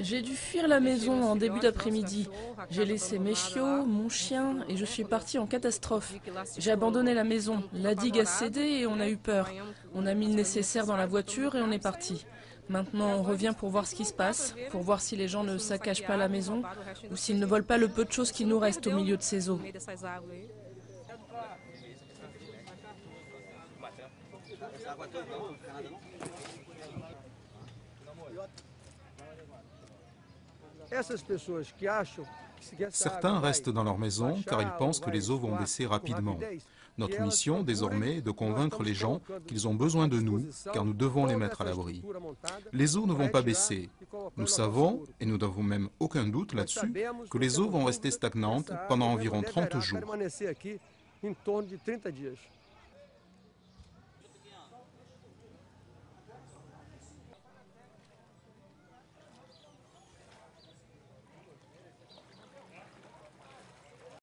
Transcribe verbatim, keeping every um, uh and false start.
J'ai dû fuir la maison en début d'après-midi. J'ai laissé mes chiots, mon chien et je suis partie en catastrophe. J'ai abandonné la maison, la digue a cédé et on a eu peur. On a mis le nécessaire dans la voiture et on est parti. Maintenant, on revient pour voir ce qui se passe, pour voir si les gens ne saccagent pas la maison ou s'ils ne volent pas le peu de choses qui nous restent au milieu de ces eaux. Certains restent dans leur maison car ils pensent que les eaux vont baisser rapidement. Notre mission, désormais, est de convaincre les gens qu'ils ont besoin de nous car nous devons les mettre à l'abri. Les eaux ne vont pas baisser. Nous savons, et nous n'avons même aucun doute là-dessus, que les eaux vont rester stagnantes pendant environ trente jours.